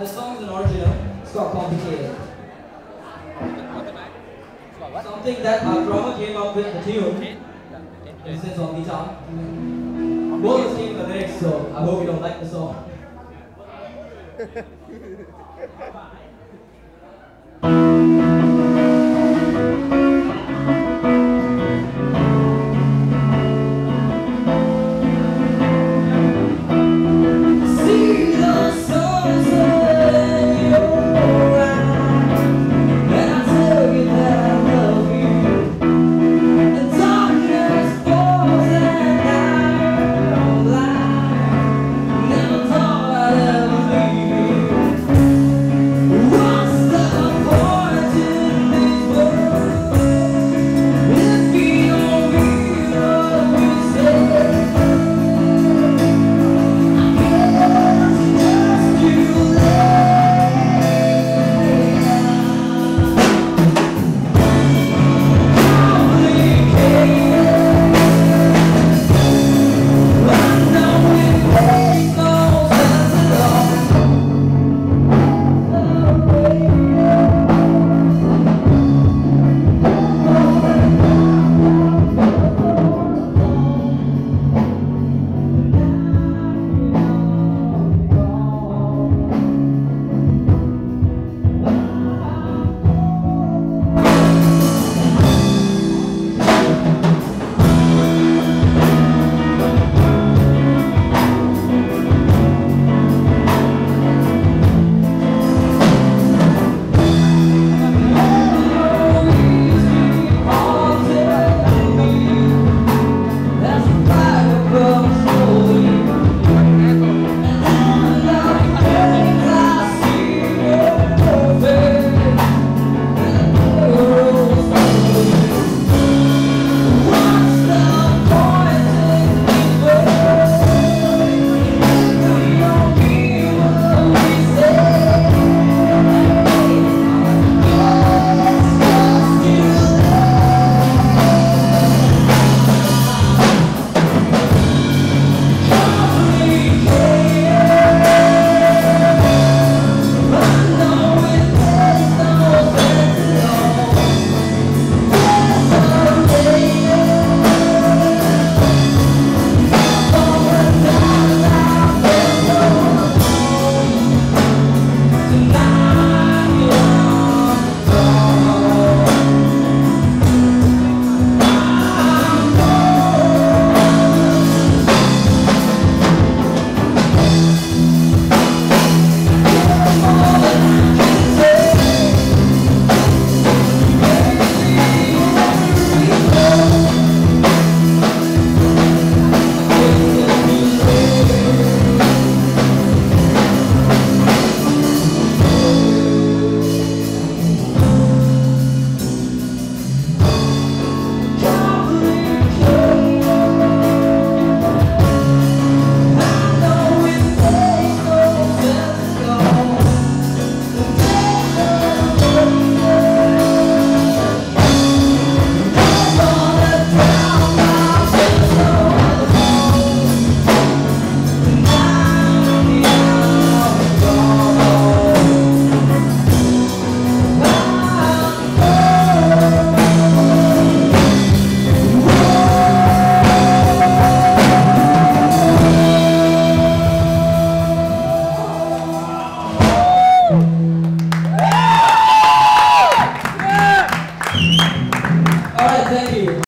The song is an original. It's called Complicated. Something that Krama came up with, the tune. He sits on guitar. Both of us came with the lyrics, so I hope you don't like the song.